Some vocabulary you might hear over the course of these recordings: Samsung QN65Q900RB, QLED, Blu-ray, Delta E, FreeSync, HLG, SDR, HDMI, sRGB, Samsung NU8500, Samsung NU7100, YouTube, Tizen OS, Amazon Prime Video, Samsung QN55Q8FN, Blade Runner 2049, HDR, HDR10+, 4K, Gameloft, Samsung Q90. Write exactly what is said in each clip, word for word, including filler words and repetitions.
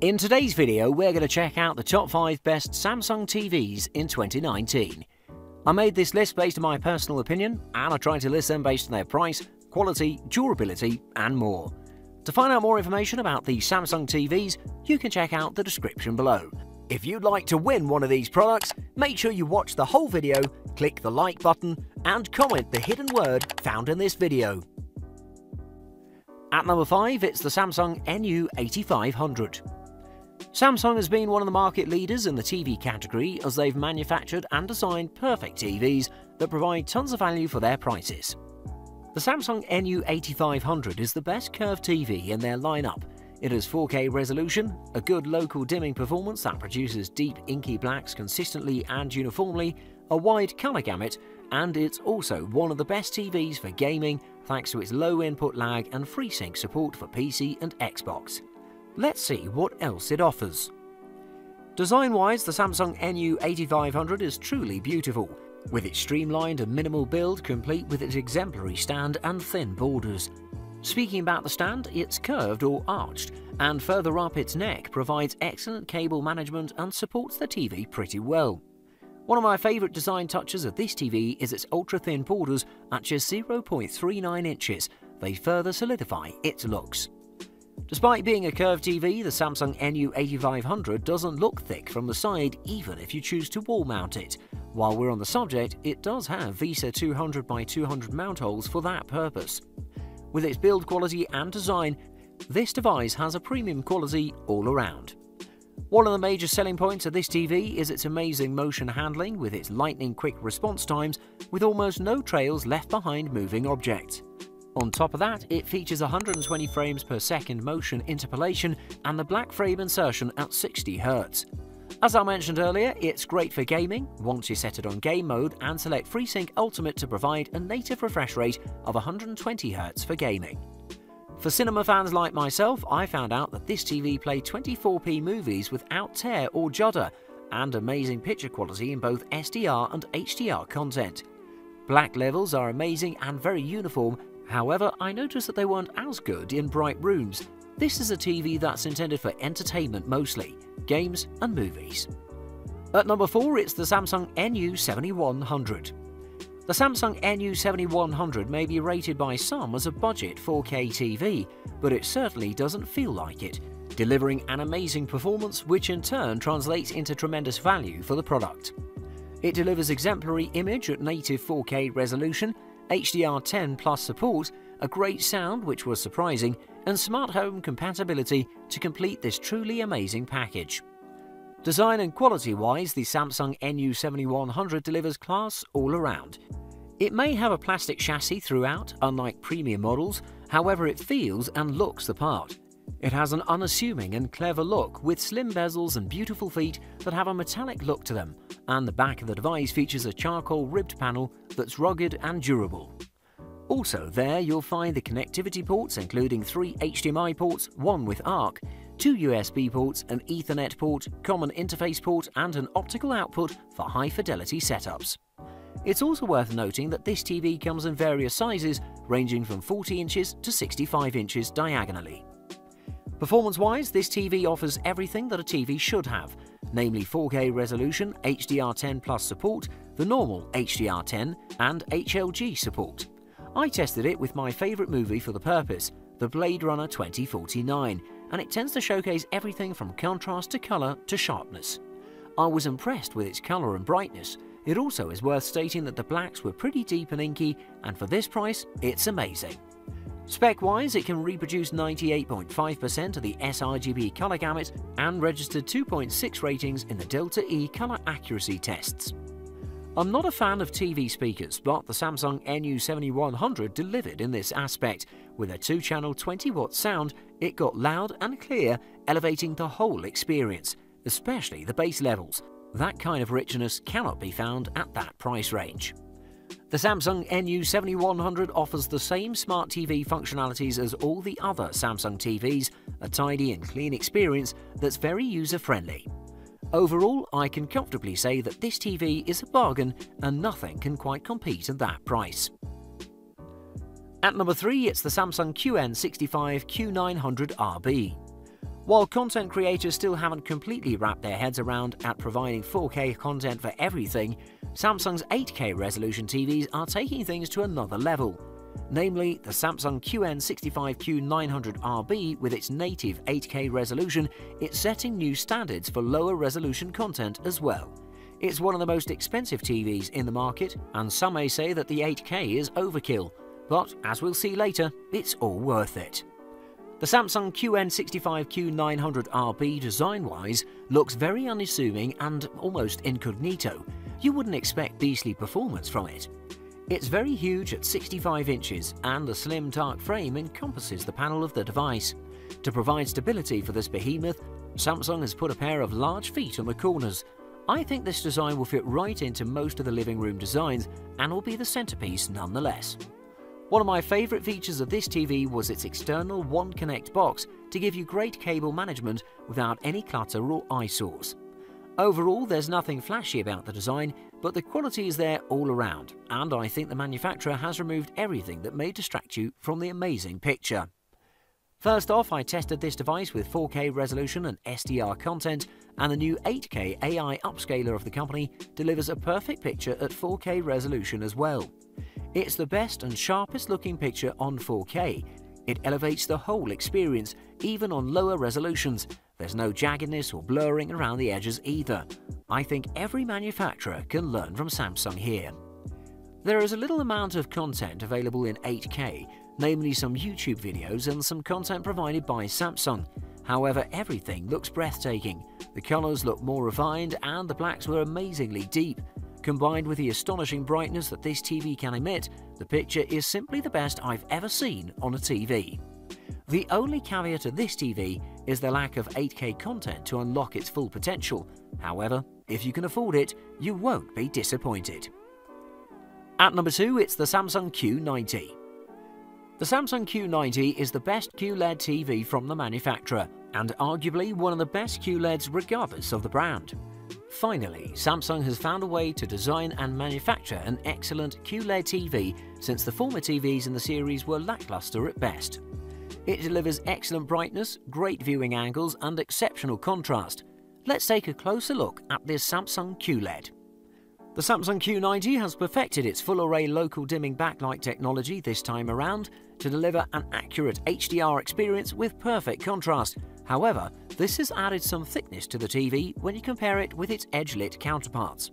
In today's video, we're going to check out the top five best Samsung T Vs in twenty nineteen. I made this list based on my personal opinion, and I tried to list them based on their price, quality, durability, and more. To find out more information about the Samsung T Vs, you can check out the description below. If you'd like to win one of these products, make sure you watch the whole video, click the like button, and comment the hidden word found in this video. At number five, it's the Samsung N U eighty-five hundred. Samsung has been one of the market leaders in the T V category as they've manufactured and designed perfect T Vs that provide tons of value for their prices. The Samsung N U eighty-five hundred is the best curved T V in their lineup. It has four K resolution, a good local dimming performance that produces deep inky blacks consistently and uniformly, a wide color gamut, and it's also one of the best T Vs for gaming thanks to its low input lag and FreeSync support for P C and Xbox. Let's see what else it offers. Design-wise, the Samsung N U eighty-five hundred is truly beautiful, with its streamlined and minimal build complete with its exemplary stand and thin borders. Speaking about the stand, it's curved or arched, and further up its neck provides excellent cable management and supports the T V pretty well. One of my favourite design touches of this T V is its ultra-thin borders at just zero point three nine inches. They further solidify its looks. Despite being a curved T V, the Samsung N U eighty-five hundred doesn't look thick from the side even if you choose to wall mount it. While we're on the subject, it does have Visa two hundred by two hundred mount holes for that purpose. With its build quality and design, this device has a premium quality all around. One of the major selling points of this T V is its amazing motion handling with its lightning-quick response times with almost no trails left behind moving objects. On top of that, it features one hundred twenty frames per second motion interpolation and the black frame insertion at sixty hertz. As I mentioned earlier, it's great for gaming once you set it on game mode and select FreeSync Ultimate to provide a native refresh rate of one hundred twenty hertz for gaming. For cinema fans like myself, I found out that this T V played twenty-four P movies without tear or judder and amazing picture quality in both S D R and H D R content. Black levels are amazing and very uniform. However, I noticed that they weren't as good in bright rooms. This is a T V that's intended for entertainment mostly, games and movies. At number four, it's the Samsung N U seventy-one hundred. The Samsung N U seventy-one hundred may be rated by some as a budget four K T V, but it certainly doesn't feel like it, delivering an amazing performance which in turn translates into tremendous value for the product. It delivers exemplary image at native four K resolution, H D R ten plus support, a great sound which was surprising, and smart home compatibility to complete this truly amazing package. Design and quality-wise, the Samsung N U seventy-one hundred delivers class all around. It may have a plastic chassis throughout, unlike premium models, however it feels and looks the part. It has an unassuming and clever look with slim bezels and beautiful feet that have a metallic look to them, and the back of the device features a charcoal ribbed panel that's rugged and durable. Also there you'll find the connectivity ports including three H D M I ports, one with ARC, two U S B ports, an Ethernet port, common interface port and an optical output for high fidelity setups. It's also worth noting that this T V comes in various sizes ranging from forty inches to sixty-five inches diagonally. Performance-wise, this T V offers everything that a T V should have, namely four K resolution, H D R ten plus support, the normal H D R ten, and H L G support. I tested it with my favourite movie for the purpose, the Blade Runner twenty forty-nine, and it tends to showcase everything from contrast to colour to sharpness. I was impressed with its colour and brightness. It also is worth stating that the blacks were pretty deep and inky, and for this price, it's amazing. Spec-wise, it can reproduce ninety-eight point five percent of the sRGB color gamut and registered two point six ratings in the Delta E color accuracy tests. I'm not a fan of T V speakers, but the Samsung N U seventy-one hundred delivered in this aspect. With a two-channel twenty watt sound, it got loud and clear, elevating the whole experience, especially the bass levels. That kind of richness cannot be found at that price range. The Samsung N U seventy-one hundred offers the same smart T V functionalities as all the other Samsung T Vs, a tidy and clean experience that's very user-friendly. Overall, I can comfortably say that this T V is a bargain and nothing can quite compete at that price. At number three, it's the Samsung Q N sixty-five Q nine hundred R B. While content creators still haven't completely wrapped their heads around at providing four K content for everything, Samsung's eight K resolution T Vs are taking things to another level. Namely, the Samsung Q N sixty-five Q nine hundred R B with its native eight K resolution, it's setting new standards for lower resolution content as well. It's one of the most expensive T Vs in the market, and some may say that the eight K is overkill, but as we'll see later, it's all worth it. The Samsung Q N sixty-five Q nine hundred R B design-wise looks very unassuming and almost incognito. You wouldn't expect beastly performance from it. It's very huge at sixty-five inches, and the slim dark frame encompasses the panel of the device. To provide stability for this behemoth, Samsung has put a pair of large feet on the corners. I think this design will fit right into most of the living room designs and will be the centerpiece nonetheless. One of my favourite features of this T V was its external one-connect box to give you great cable management without any clutter or eyesores. Overall, there's nothing flashy about the design, but the quality is there all around, and I think the manufacturer has removed everything that may distract you from the amazing picture. First off, I tested this device with four K resolution and S D R content, and the new eight K A I upscaler of the company delivers a perfect picture at four K resolution as well. It's the best and sharpest looking picture on four K. It elevates the whole experience, even on lower resolutions. There's no jaggedness or blurring around the edges either. I think every manufacturer can learn from Samsung here. There is a little amount of content available in eight K, namely some YouTube videos and some content provided by Samsung. However, everything looks breathtaking. The colors look more refined and the blacks were amazingly deep. Combined with the astonishing brightness that this T V can emit, the picture is simply the best I've ever seen on a T V. The only caveat to this T V is the lack of eight K content to unlock its full potential. However, if you can afford it, you won't be disappointed. At number two, it's the Samsung Q ninety. The Samsung Q ninety is the best Q L E D T V from the manufacturer, and arguably one of the best Q L E Ds regardless of the brand. Finally, Samsung has found a way to design and manufacture an excellent Q L E D T V since the former T Vs in the series were lackluster at best. It delivers excellent brightness, great viewing angles and exceptional contrast. Let's take a closer look at this Samsung Q L E D. The Samsung Q ninety has perfected its full-array local dimming backlight technology this time around to deliver an accurate H D R experience with perfect contrast. However, this has added some thickness to the T V when you compare it with its edge-lit counterparts.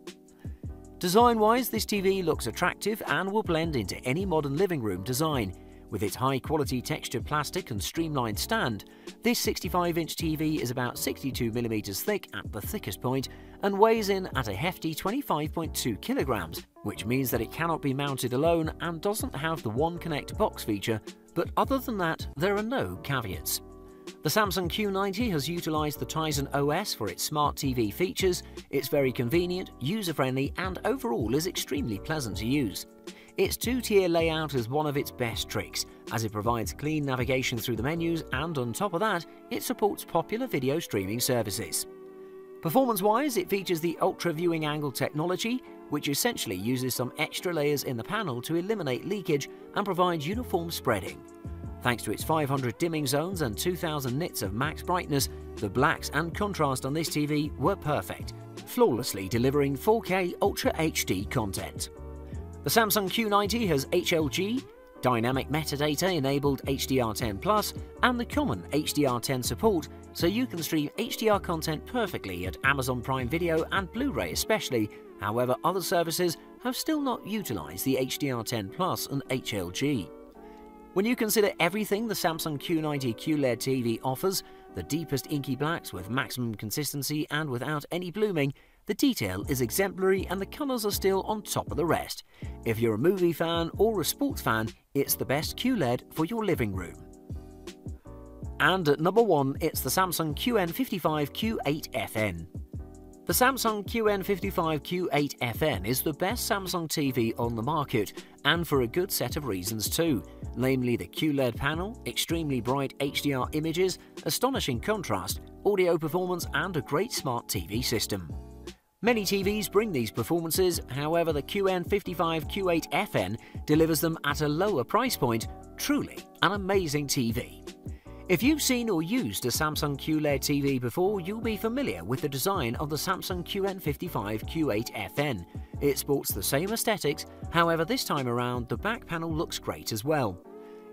Design-wise, this T V looks attractive and will blend into any modern living room design. With its high-quality textured plastic and streamlined stand, this sixty-five inch T V is about sixty-two millimeters thick at the thickest point and weighs in at a hefty twenty-five point two kilograms, which means that it cannot be mounted alone and doesn't have the one-connect box feature, but other than that, there are no caveats. The Samsung Q ninety has utilized the Tizen O S for its smart T V features. It's very convenient, user-friendly, and overall is extremely pleasant to use. Its two-tier layout is one of its best tricks, as it provides clean navigation through the menus, and on top of that, it supports popular video streaming services. Performance-wise, it features the Ultra Viewing Angle technology, which essentially uses some extra layers in the panel to eliminate leakage and provide uniform spreading. Thanks to its five hundred dimming zones and two thousand nits of max brightness, the blacks and contrast on this T V were perfect, flawlessly delivering four K Ultra H D content. The Samsung Q ninety has H L G, dynamic metadata-enabled H D R ten plus, and the common H D R ten support, so you can stream H D R content perfectly at Amazon Prime Video and Blu-ray especially. However, other services have still not utilized the H D R ten plus and H L G. When you consider everything the Samsung Q ninety Q L E D T V offers, the deepest inky blacks with maximum consistency and without any blooming, the detail is exemplary and the colors are still on top of the rest. If you're a movie fan or a sports fan, it's the best Q L E D for your living room. And at number one, it's the Samsung Q N fifty-five Q eight F N. The Samsung Q N fifty-five Q eight F N is the best Samsung T V on the market, and for a good set of reasons too, namely the Q L E D panel, extremely bright H D R images, astonishing contrast, audio performance and a great smart T V system. Many T Vs bring these performances, however the Q N fifty-five Q eight F N delivers them at a lower price point, truly an amazing T V. If you've seen or used a Samsung Q L E D T V before, you'll be familiar with the design of the Samsung Q N five five Q eight F N. It sports the same aesthetics, however this time around the back panel looks great as well.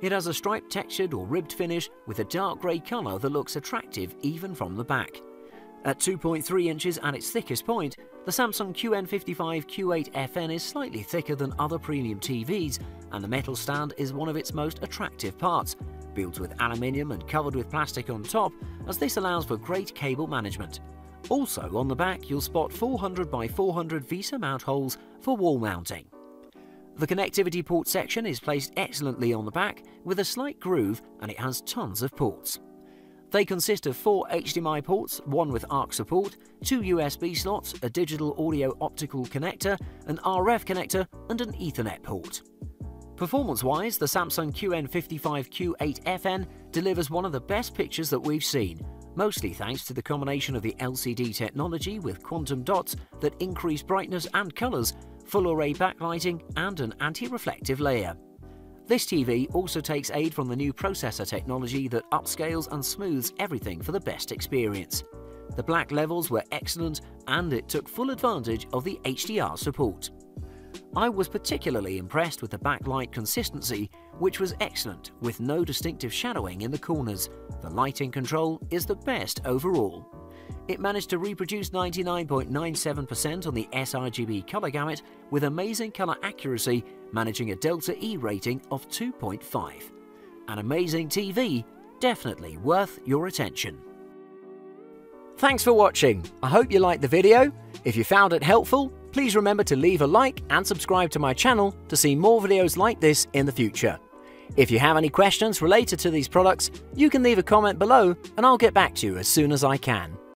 It has a striped textured or ribbed finish with a dark grey colour that looks attractive even from the back. At two point three inches at its thickest point, the Samsung Q N five five Q eight F N is slightly thicker than other premium T Vs, and the metal stand is one of its most attractive parts, built with aluminium and covered with plastic on top, as this allows for great cable management. Also on the back you'll spot four hundred by four hundred Visa mount holes for wall mounting. The connectivity port section is placed excellently on the back with a slight groove, and it has tons of ports. They consist of four H D M I ports, one with A R C support, two U S B slots, a digital audio optical connector, an R F connector and an Ethernet port. Performance-wise, the Samsung Q N five five Q eight F N delivers one of the best pictures that we've seen, mostly thanks to the combination of the L C D technology with quantum dots that increase brightness and colours, full array backlighting and an anti-reflective layer. This T V also takes aid from the new processor technology that upscales and smooths everything for the best experience. The black levels were excellent and it took full advantage of the H D R support. I was particularly impressed with the backlight consistency, which was excellent with no distinctive shadowing in the corners. The lighting control is the best overall. It managed to reproduce ninety-nine point nine seven percent on the sRGB color gamut with amazing color accuracy, managing a Delta E rating of two point five. An amazing T V, definitely worth your attention. Thanks for watching. I hope you liked the video. If you found it helpful, please remember to leave a like and subscribe to my channel to see more videos like this in the future. If you have any questions related to these products, you can leave a comment below and I'll get back to you as soon as I can.